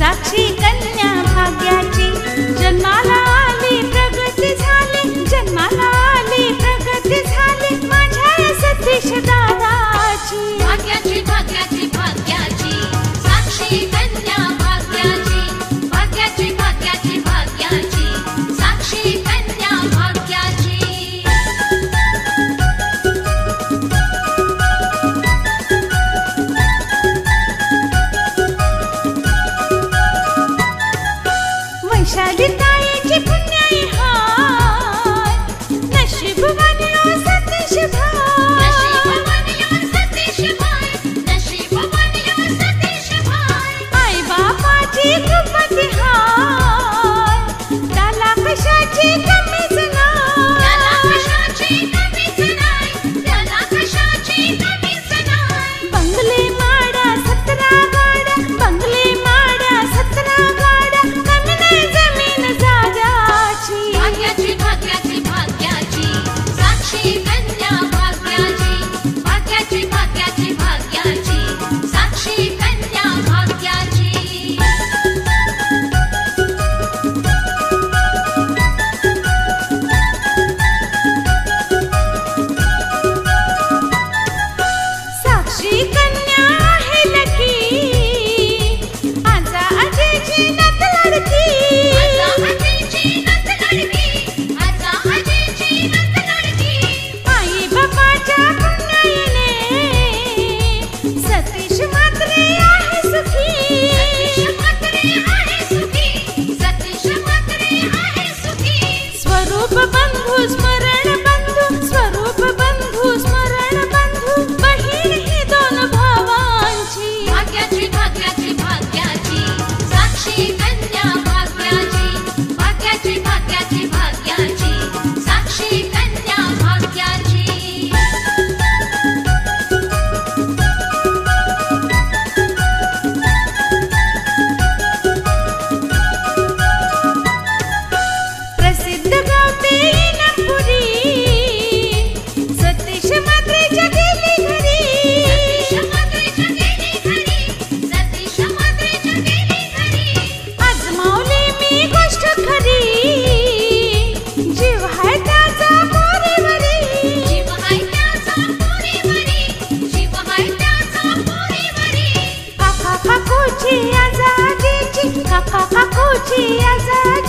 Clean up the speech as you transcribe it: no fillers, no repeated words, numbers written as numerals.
साक्षी कन्या भाग्याची जन्माला आली प्रगती झाली, जन्माला आली प्रगती झाली माझ्या सतीश दादाची। भाग्याची भाग्याची भाग्याची साक्षी कन्या भाग्याची, भाग्याची भाग्याची भाग्याची साक्षी कन्या भाग्याची। वैशाली ताईची पुण्याई हाय, नशीब बनलो सतीश भाई, नशीब बनलो सतीश भाई, नशीब बनलो सतीश भाई। आई बापाची कृपाच हाय, त्याला कशाची कमीच नाही, त्याला कशाची कमीच नाही, त्याला कशाची कमीच नाही। बंगले माडा 17 गाड्या, बंगले माडा 17 गाड्या, कमी नाही जमीन जागाची। भाग्याची भाग्याची भाग्याची साक्षी कन्या भाग्याची, भाग्याची भाग्याची भाग्याची साक्षी कन्या भाग्याची। साक्षी कन्या आहे लकी, आजा आजीची नात लडकी, आजा आजीची नात लडकी, आजा आजीची नात लडकी। आई बापाच्या पुण्याईने सतीश मात्रे आहे सुखी, सतीश मात्रे आहे सुखी, सतीश मात्रे आहे सुखी। स्वरूप बंधू स्मरण बंधू, स्वरूप बंधू स्मरण बंधू बहीण ही दोन भावांची। भाग्याची भाग्याची भाग्याची साक्षी कन्या भाग्याची, भाग्याची भाग्याची भाग्याची साक्षी कन्या भाग्याची। प्रसिद्ध गावते इनामपुरी, सतीश मात्रेच्या गेली घरी, सतीश मात्रेच्या गेली घरी, सतीश मात्रेच्या गेली घरी। आजमावली मी गोष्ट खरी, जीव हाय त्याचा मोरीवरी, जीव हाय त्याचा मोरीवरी, जीव हाय त्याचा मोरीवरी। काका काकूची आजा आजीची, काका काकूची आजा